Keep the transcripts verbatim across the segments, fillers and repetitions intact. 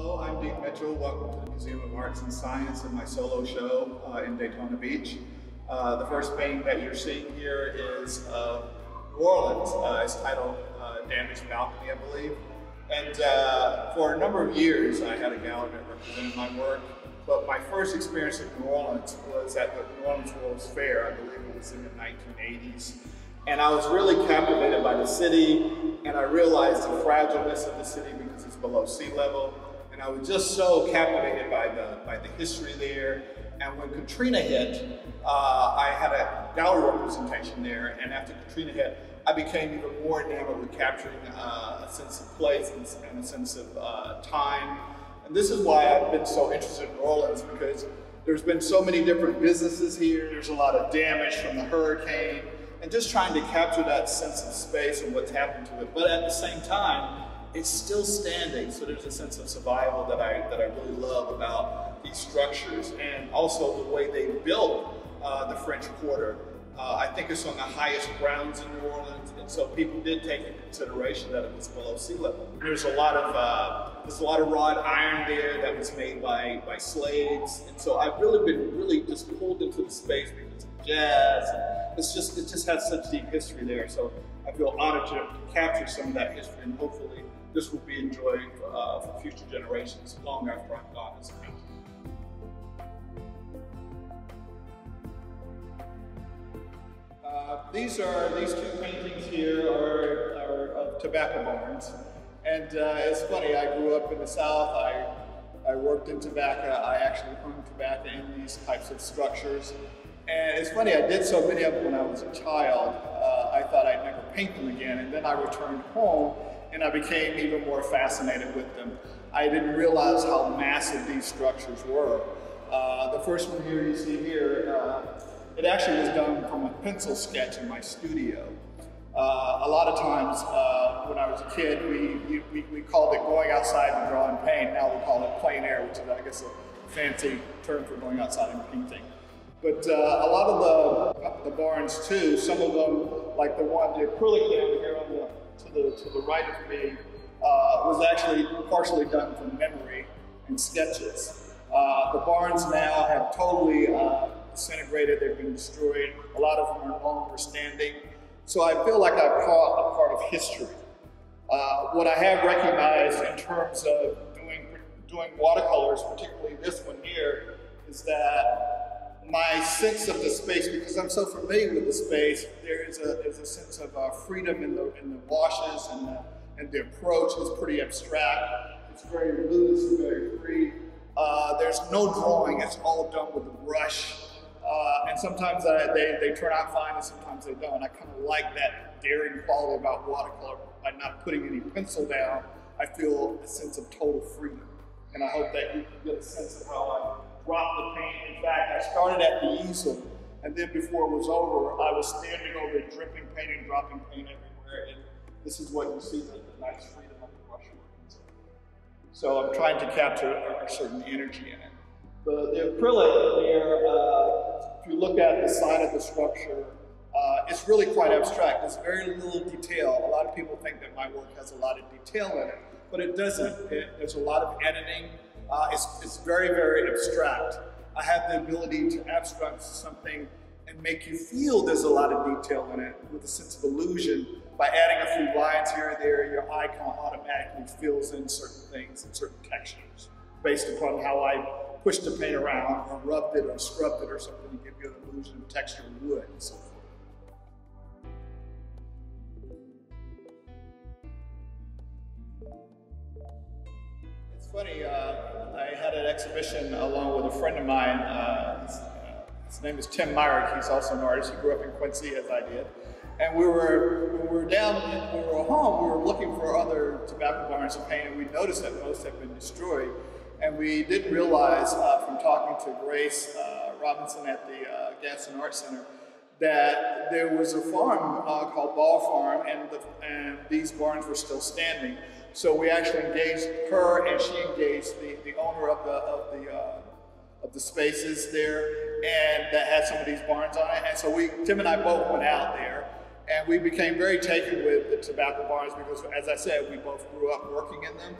Hello, I'm Dean Mitchell. Welcome to the Museum of Arts and Science and my solo show uh, in Daytona Beach. Uh, the first painting that you're seeing here is uh, New Orleans. Uh, it's titled uh, Damaged Balcony, I believe. And uh, for a number of years, I had a gallery that represented my work. But my first experience in New Orleans was at the New Orleans World's Fair. I believe it was in the nineteen eighties. And I was really captivated by the city, and I realized the fragileness of the city because it's below sea level. And I was just so captivated by the, by the history there. And when Katrina hit, uh, I had a gallery representation there. And after Katrina hit, I became even more enamored with capturing uh, a sense of place and a sense of uh, time. And this is why I've been so interested in New Orleans, because there's been so many different businesses here. There's a lot of damage from the hurricane, and just trying to capture that sense of space and what's happened to it. But at the same time, it's still standing. So there's a sense of survival that I, that I really love about these structures, and also the way they built uh, the French Quarter. Uh, I think it's on the highest grounds in New Orleans, and so people did take into consideration that it was below sea level. There's a lot of uh, there's a lot of wrought iron there that was made by by slaves, and so I've really been really just pulled into the space because of jazz. It's just it just has such deep history there, so I feel honored to capture some of that history, and hopefully this will be enjoyed uh, for future generations long after I'm gone as a painter. Uh, these are these two paintings here are, are of tobacco barns, and uh, it's funny. I grew up in the South. I I worked in tobacco. I actually hung tobacco in these types of structures, and it's funny. I did so many of them when I was a child. Uh, I thought I'd never paint them again, and then I returned home and I became even more fascinated with them. I didn't realize how massive these structures were. Uh, the first one here you see here. Uh, It actually was done from a pencil sketch in my studio. Uh, a lot of times uh, when I was a kid, we, we, we called it going outside and drawing paint. Now we call it plein air, which is, I guess, a fancy term for going outside and painting. But uh, a lot of the, the barns, too, some of them, like the one, the acrylic down here on the, to, the, to the right of me, uh, was actually partially done from memory and sketches. Uh, the barns now have totally uh, disintegrated, they've been destroyed. A lot of them are no longer standing. So I feel like I've caught a part of history. Uh, what I have recognized in terms of doing, doing watercolors, particularly this one here, is that my sense of the space, because I'm so familiar with the space, there is a, there's a sense of uh, freedom in the, in the washes, and the, and the approach is pretty abstract. It's very loose, very free. Uh, there's no drawing, it's all done with a brush. Uh, and sometimes I, they, they turn out fine, and sometimes they don't. I kind of like that daring quality about watercolor. By not putting any pencil down, I feel a sense of total freedom. And I hope that you can get a sense of how I dropped the paint. In fact, I started at the easel, and then before it was over, I was standing over it, dripping paint and dropping paint everywhere. And this is what you see, the, the nice freedom of the brushwork. So I'm trying to capture a certain energy in it. The, the acrylic there, uh, if you look at the side of the structure, uh, it's really quite abstract. There's very little detail. A lot of people think that my work has a lot of detail in it, but it doesn't. It, there's a lot of editing. Uh, it's, it's very, very abstract. I have the ability to abstract something and make you feel there's a lot of detail in it with a sense of illusion. By adding a few lines here and there, your eye kind of automatically fills in certain things and certain textures based upon how I pushed the paint around, or rubbed it, or scrubbed it, or something to give you an illusion of texture of wood and so forth. It's funny, uh, I had an exhibition along with a friend of mine. Uh, his, uh, his name is Tim Myrick. He's also an artist. He grew up in Quincy, as I did. And we were, when we were down, when we were home, we were looking for other tobacco barns to paint, and we noticed that most had been destroyed. And we didn't realize uh, from talking to Grace uh, Robinson at the uh, Gadsden Art Center that there was a farm uh, called Ball Farm, and, the, and these barns were still standing. So we actually engaged her, and she engaged the, the owner of the, of, the, uh, of the spaces there, and that had some of these barns on it. And so we, Tim and I both went out there, and we became very taken with the tobacco barns because, as I said, we both grew up working in them.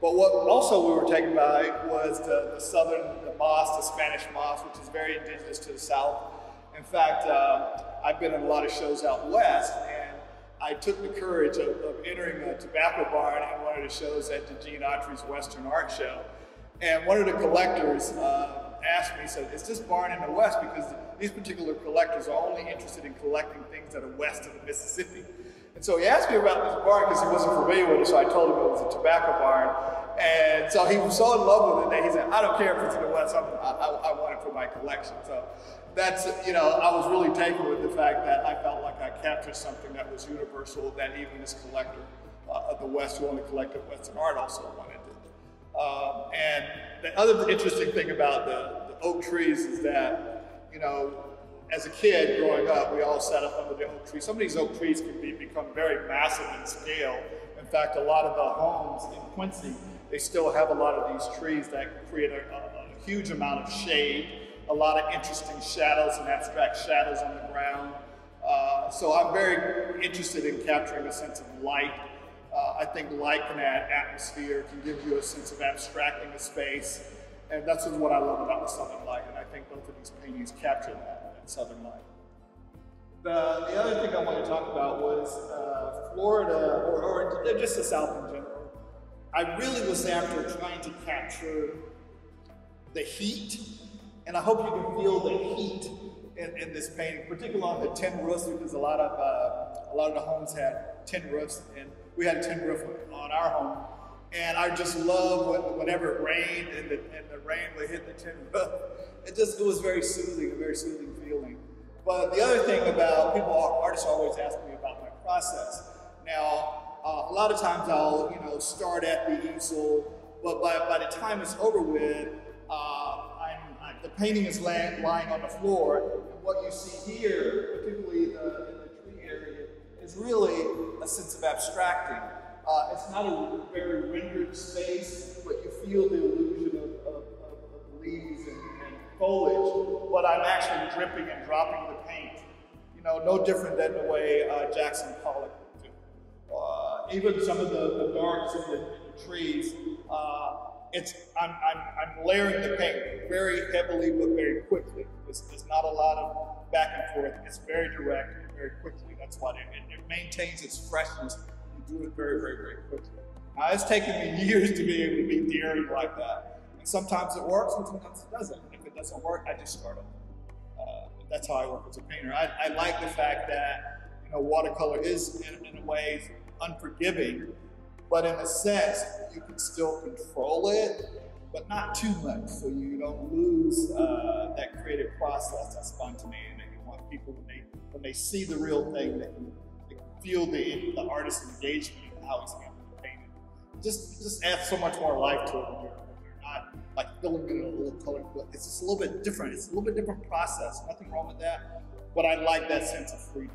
But what also we were taken by was the, the southern, the moss, the Spanish moss, which is very indigenous to the South. In fact, uh, I've been in a lot of shows out west, and I took the courage of, of entering a tobacco barn in one of the shows at the Gene Autry's Western Art Show. And one of the collectors uh, asked me, he said, is this barn in the west? Because these particular collectors are only interested in collecting things that are west of the Mississippi. And so he asked me about this barn because he wasn't familiar with it, so I told him it was a tobacco barn. And so he was so in love with it that he said, I don't care if it's in the West, I, I, I want it for my collection. So that's, you know, I was really taken with the fact that I felt like I captured something that was universal, that even this collector uh, of the West, who only collected Western art, also wanted it. Um, and the other interesting thing about the, the oak trees is that, you know, as a kid growing up, we all sat up under the oak tree. Some of these oak trees can be, become very massive in scale. In fact, a lot of the homes in Quincy, they still have a lot of these trees that create a, a, a huge amount of shade, a lot of interesting shadows and abstract shadows on the ground. Uh, so I'm very interested in capturing a sense of light. Uh, I think light can add atmosphere, can give you a sense of abstracting a space. And that's what I love about the Southern Light, and I think both of these paintings capture that, that Southern Light. The, the other thing I want to talk about was uh, Florida, or, or just the South in general. I really was after trying to capture the heat, and I hope you can feel the heat in, in this painting, particularly on the tin roofs, because a lot of uh, a lot of the homes had tin roofs, and we had a tin roof on our home. And I just love when, whenever it rained and the, and the rain would hit the tin roof. It just, it was very soothing, a very soothing feeling. But the other thing about people, artists always ask me about my process. Now, uh, a lot of times I'll, you know, start at the easel, but by, by the time it's over with, uh, I'm, I'm, the painting is laying, lying on the floor. And what you see here, particularly the, in the tree area, is really a sense of abstracting. Uh, it's not a very rendered space, but you feel the illusion of, of, of, of leaves and, and foliage, but I'm actually dripping and dropping the paint. You know, no different than the way uh, Jackson Pollock would do. Uh, even some of the, the darks in the, the trees, uh, it's, I'm, I'm, I'm layering the paint very heavily, but very quickly. There's, there's not a lot of back and forth. It's very direct and very quickly. That's why it, it, it maintains its freshness. Do it very, very, very quickly. Now, it's taken me years to be able to be daring like that. And sometimes it works and sometimes it doesn't. And if it doesn't work, I just start over. Uh, that's how I work as a painter. I, I like the fact that, you know, watercolor is in, in a way unforgiving, but in a sense, you can still control it, but not too much. So you don't lose uh, that creative process, that spontaneity that you want people when they, when they see the real thing, they can feel the, the artist's engagement and how he's handling the painting. Just, just adds so much more life to it when you're, when you're not like filling it in a little color, but it's just a little bit different. It's a little bit different process. Nothing wrong with that, but I like that sense of freedom.